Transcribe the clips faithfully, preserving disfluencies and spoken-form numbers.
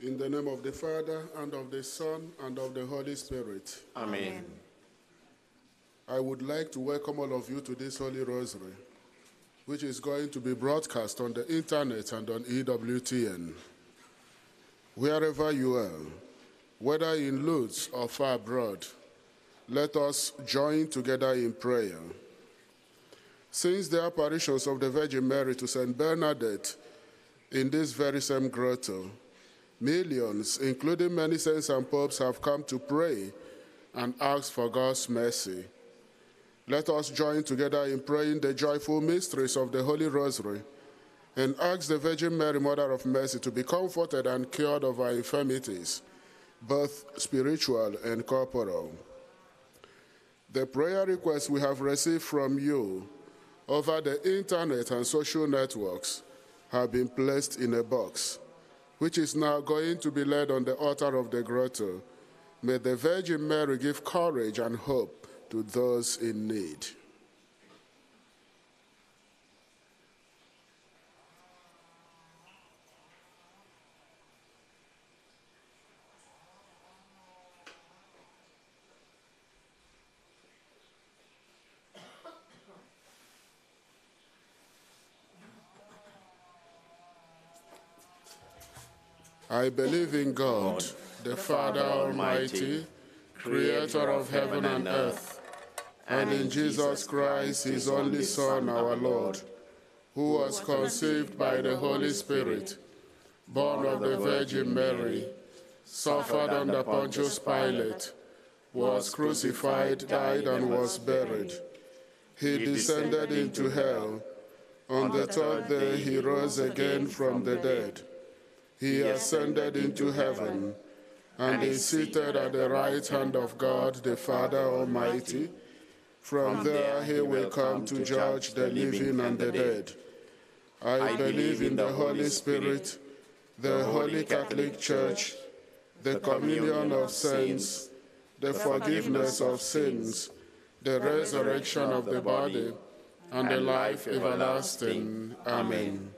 In the name of the Father, and of the Son, and of the Holy Spirit. Amen. I would like to welcome all of you to this Holy Rosary, which is going to be broadcast on the internet and on E W T N. Wherever you are, whether in Lourdes or far abroad, let us join together in prayer. Since the apparitions of the Virgin Mary to Saint Bernadette in this very same grotto, millions, including many saints and popes, have come to pray and ask for God's mercy. Let us join together in praying the joyful mysteries of the Holy Rosary and ask the Virgin Mary, Mother of Mercy, to be comforted and cured of our infirmities, both spiritual and corporal. The prayer requests we have received from you over the internet and social networks have been placed in a box, which is now going to be laid on the altar of the grotto. May the Virgin Mary give courage and hope to those in need. I believe in God, the Father Almighty, creator of heaven and earth, and in Jesus Christ, his only Son, our Lord, who was conceived by the Holy Spirit, born of the Virgin Mary, suffered under Pontius Pilate, was crucified, died, and was buried. He descended into hell. On the third day he rose again from the dead. He ascended into heaven, and is seated at the right hand of God, the Father Almighty. From there he will come to judge the living and the dead. I believe in the Holy Spirit, the Holy Catholic Church, the communion of saints, the forgiveness of sins, the resurrection of the body, and the life everlasting. Amen.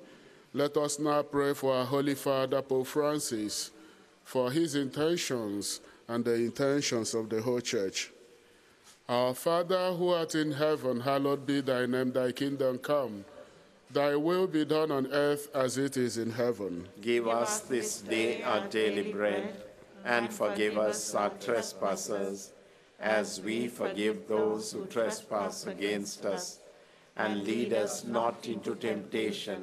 Let us now pray for our Holy Father, Pope Francis, for his intentions and the intentions of the whole Church. Our Father, who art in heaven, hallowed be thy name, thy kingdom come. Thy will be done on earth as it is in heaven. Give us this day our daily bread, and forgive us our trespasses, as we forgive those who trespass against us. And lead us not into temptation,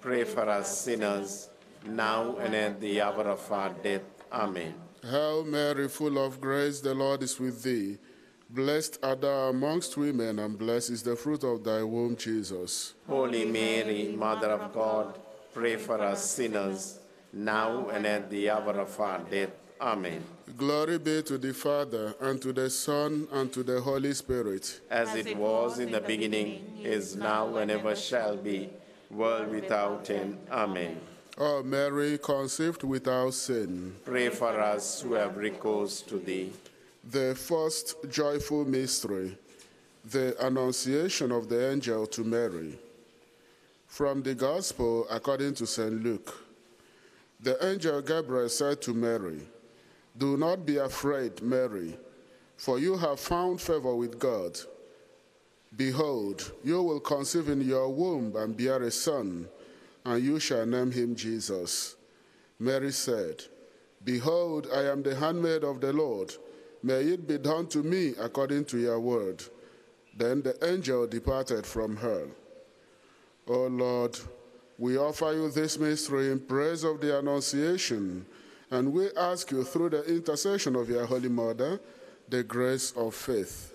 pray for us sinners, now and at the hour of our death. Amen. Hail Mary, full of grace, the Lord is with thee. Blessed art thou amongst women, and blessed is the fruit of thy womb, Jesus. Holy Mary, Mother of God, pray for us sinners, now and at the hour of our death. Amen. Glory be to the Father, and to the Son, and to the Holy Spirit. As it was in the beginning, is now, and ever shall be, world without end. Amen. O Mary, conceived without sin, pray for us who have recourse to thee. The first joyful mystery, the Annunciation of the Angel to Mary. From the Gospel according to Saint Luke. The angel Gabriel said to Mary, "Do not be afraid, Mary, for you have found favor with God. Behold, you will conceive in your womb and bear a son, and you shall name him Jesus." Mary said, "Behold, I am the handmaid of the Lord. May it be done to me according to your word." Then the angel departed from her. O Lord, we offer you this mystery in praise of the Annunciation, and we ask you through the intercession of your Holy Mother, the grace of faith.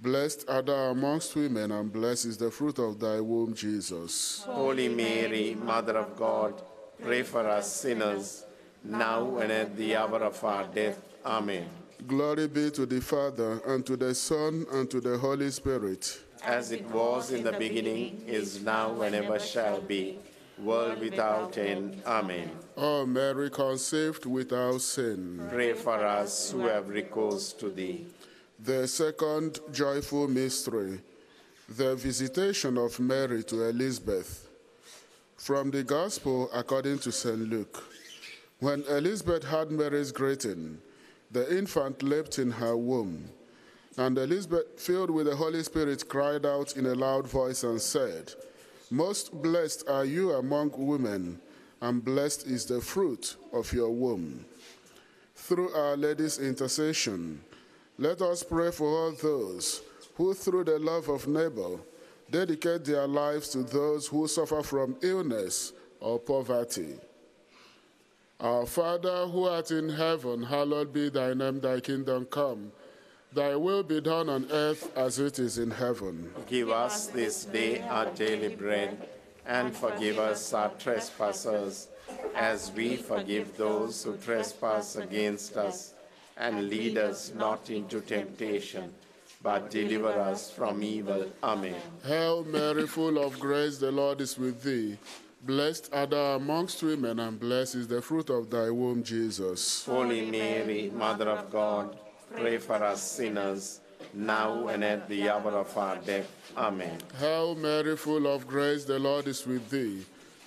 Blessed art thou amongst women, and blessed is the fruit of thy womb, Jesus. Holy Mary, Mother of God, pray for us sinners, now and at the hour of our death. Amen. Glory be to the Father, and to the Son, and to the Holy Spirit. As it was in the beginning, is now, and ever shall be, world without end. Amen. O Mary, conceived without sin, pray for us who have recourse to thee. The second joyful mystery, the visitation of Mary to Elizabeth. From the Gospel according to Saint Luke. When Elizabeth heard Mary's greeting, the infant leapt in her womb. And Elizabeth, filled with the Holy Spirit, cried out in a loud voice and said, "Most blessed are you among women, and blessed is the fruit of your womb." Through Our Lady's intercession, let us pray for all those who, through the love of neighbor, dedicate their lives to those who suffer from illness or poverty. Our Father, who art in heaven, hallowed be thy name, thy kingdom come. Thy will be done on earth as it is in heaven. Give us this day our daily bread, and forgive us our trespasses, as we forgive those who trespass against us. And lead us not into temptation, but deliver us from evil. Amen. Hail Mary, full of grace, the Lord is with thee. Blessed art thou amongst women, and blessed is the fruit of thy womb, Jesus. Holy Mary, Mother of God, pray for us sinners, now and at the hour of our death. Amen. Hail Mary, full of grace, the Lord is with thee.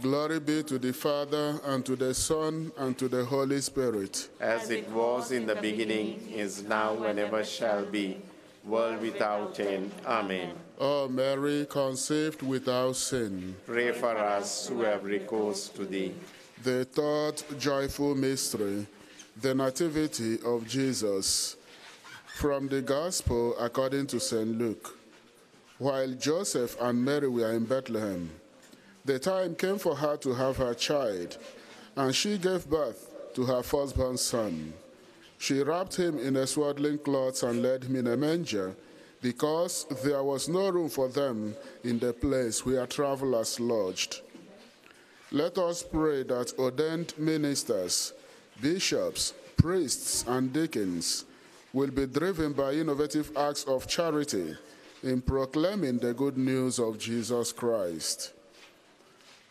Glory be to the Father, and to the Son, and to the Holy Spirit. As it was in the beginning, is now, and ever shall be, world without end. Amen. O Mary, conceived without sin, pray for us who have recourse to thee. The third joyful mystery, the Nativity of Jesus. From the Gospel according to Saint Luke. While Joseph and Mary were in Bethlehem, the time came for her to have her child, and she gave birth to her firstborn son. She wrapped him in a swaddling cloth and laid him in a manger, because there was no room for them in the place where travelers lodged. Let us pray that ordained ministers, bishops, priests, and deacons will be driven by innovative acts of charity in proclaiming the good news of Jesus Christ.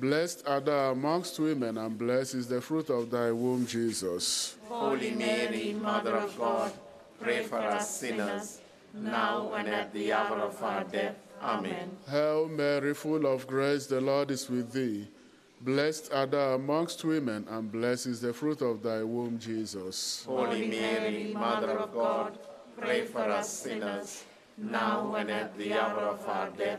Blessed art thou amongst women, and blessed is the fruit of thy womb, Jesus. Holy Mary, Mother of God, pray for us sinners, now and at the hour of our death. Amen. Hail Mary, full of grace, the Lord is with thee. Blessed art thou amongst women, and blessed is the fruit of thy womb, Jesus. Holy Mary, Mother of God, pray for us sinners, now and at the hour of our death.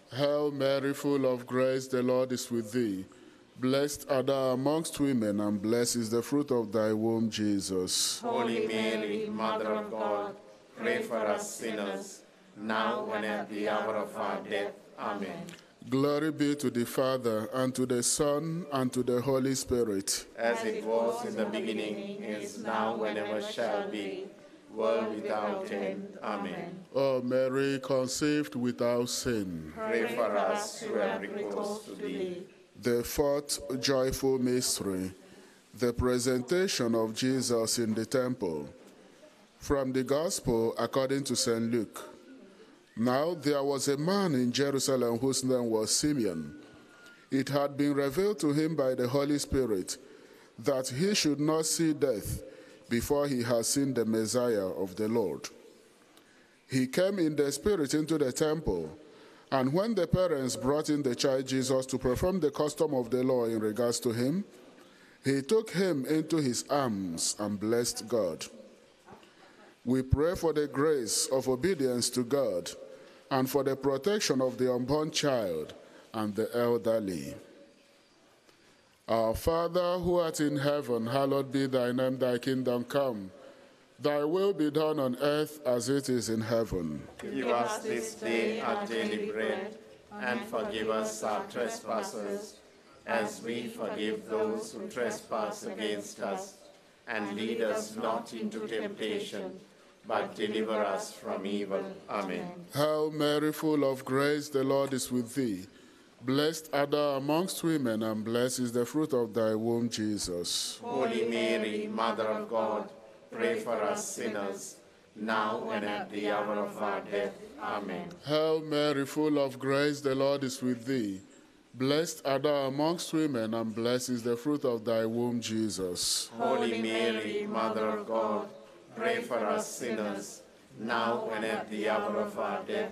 Hail Mary, full of grace, the Lord is with thee. Blessed art thou amongst women, and blessed is the fruit of thy womb, Jesus. Holy Mary, Mother of God, pray for us sinners, now and at the hour of our death. Amen. Glory be to the Father, and to the Son, and to the Holy Spirit. As it was in the beginning, is now, and ever shall be, world without end. Amen. O Mary, conceived without sin, pray for us who have recourse to thee. The fourth joyful mystery, the presentation of Jesus in the temple. From the Gospel according to Saint Luke. Now there was a man in Jerusalem whose name was Simeon. It had been revealed to him by the Holy Spirit that he should not see death before he had seen the Messiah of the Lord. He came in the Spirit into the temple, and when the parents brought in the child Jesus to perform the custom of the law in regards to him, he took him into his arms and blessed God. We pray for the grace of obedience to God and for the protection of the unborn child and the elderly. Our Father, who art in heaven, hallowed be thy name, thy kingdom come. Thy will be done on earth as it is in heaven. Give us this day our daily bread, and forgive us our trespasses, as we forgive those who trespass against us. And lead us not into temptation, but deliver us from evil. Amen. Hail Mary, full of grace, the Lord is with thee. Blessed art thou amongst women, and blessed is the fruit of thy womb, Jesus. Holy Mary, Mother of God, pray for us sinners, now and at the hour of our death. Amen. Hail Mary, full of grace, the Lord is with thee. Blessed art thou amongst women, and blessed is the fruit of thy womb, Jesus. Holy Mary, Mother of God, pray for us sinners, now and at the hour of our death.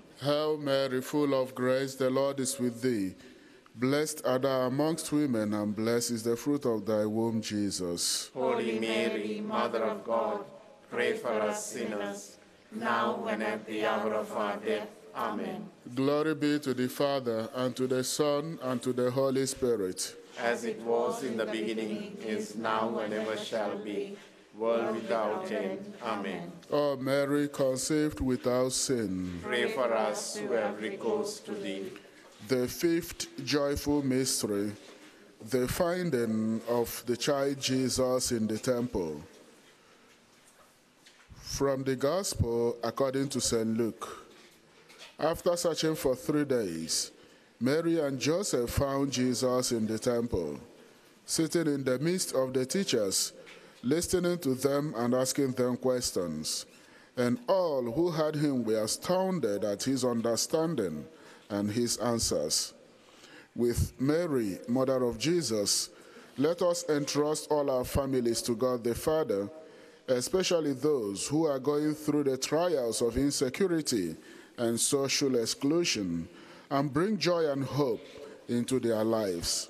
Hail Mary, full of grace, the Lord is with thee. Blessed art thou amongst women, and blessed is the fruit of thy womb, Jesus. Holy Mary, Mother of God, pray for us sinners, now and at the hour of our death. Amen. Glory be to the Father, and to the Son, and to the Holy Spirit. As it was in the beginning, is now, and ever shall be, world without end. Amen. O Mary, conceived without sin, pray for us who have recourse to thee. The fifth joyful mystery, the finding of the child Jesus in the temple. From the Gospel according to Saint Luke. After searching for three days, Mary and Joseph found Jesus in the temple, sitting in the midst of the teachers, listening to them and asking them questions. And all who heard him were astounded at his understanding and his answers. With Mary, mother of Jesus, let us entrust all our families to God the Father, especially those who are going through the trials of insecurity and social exclusion, and bring joy and hope into their lives.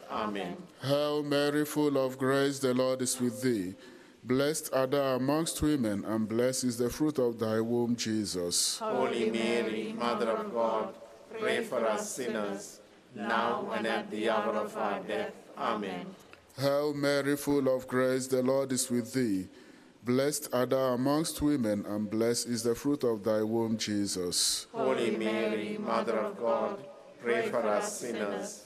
Amen. Hail Mary, full of grace, the Lord is with thee. Blessed art thou amongst women, and blessed is the fruit of thy womb, Jesus. Holy Mary, Mother of God, pray for us sinners, now and at the hour of our death. Amen. Hail Mary, full of grace, the Lord is with thee. Blessed art thou amongst women, and blessed is the fruit of thy womb, Jesus. Holy Mary, Mother of God, pray for us sinners,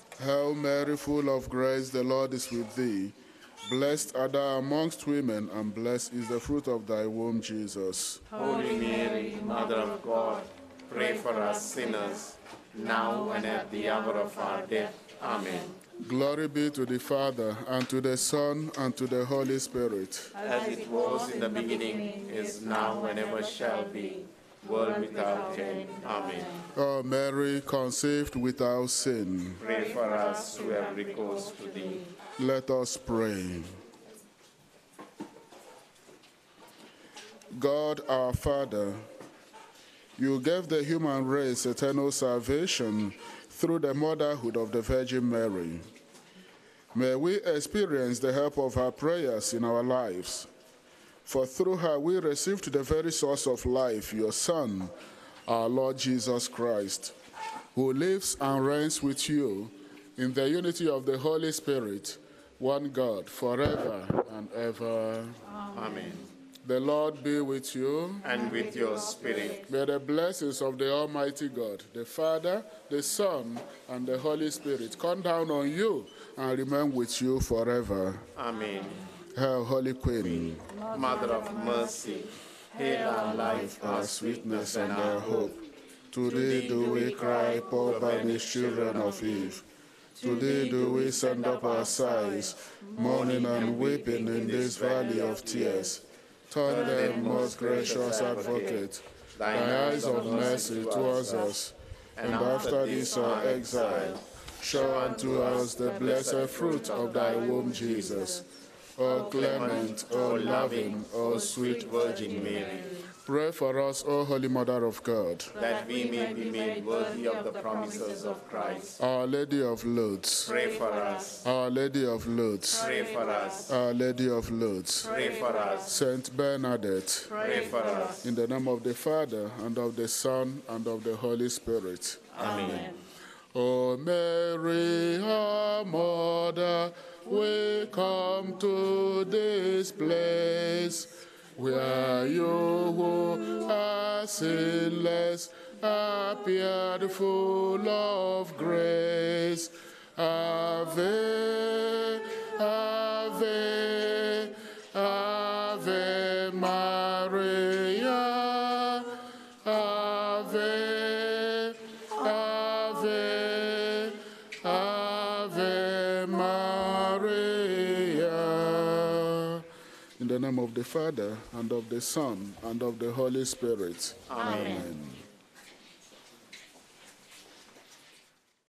Hail Mary, full of grace, the Lord is with thee. Blessed art thou amongst women, and blessed is the fruit of thy womb, Jesus. Holy Mary, Mother of God, pray for us sinners, now and at the hour of our death. Amen. Glory be to the Father, and to the Son, and to the Holy Spirit. As it was in the beginning, is now, and ever shall be, world without end. Amen. O Mary, conceived without sin, pray for us who have recourse to thee. Let us pray. God our Father, you gave the human race eternal salvation through the motherhood of the Virgin Mary. May we experience the help of her prayers in our lives, for through her we received the very source of life, your Son, our Lord Jesus Christ, who lives and reigns with you in the unity of the Holy Spirit, one God, forever and ever. Amen. The Lord be with you. And with your spirit. May the blessings of the Almighty God, the Father, the Son, and the Holy Spirit come down on you and remain with you forever. Amen. Hail, Holy Queen, Mother of Mercy, hail our life, our sweetness, and our hope. To thee do we cry, poor banished children of Eve. To thee do we send up our sighs, mourning and weeping in this valley of tears. Turn them, most gracious Advocate, thy eyes of mercy towards us, and after this our exile, show unto us the blessed fruit of thy womb, Jesus. O clement, O loving, O sweet Virgin Mary, pray for us, O Holy Mother of God, that we may be made worthy of the promises of Christ. Our Lady of Lourdes, pray for us. Our Lady of Lourdes, pray for us. Our Lady of Lourdes, pray for us. Saint Bernadette, pray for us. In the name of the Father, and of the Son, and of the Holy Spirit. Amen. O Mary, our Mother, we come to this place, where you who are sinless appeared full of grace. Ave, Ave, Ave Maria. Ave, Ave, Ave Maria. In the name of the Father, and of the Son, and of the Holy Spirit. Amen. Amen.